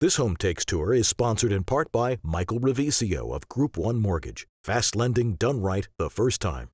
This Home Takes tour is sponsored in part by Michael Ravisio of Group One Mortgage. Fast lending done right the first time.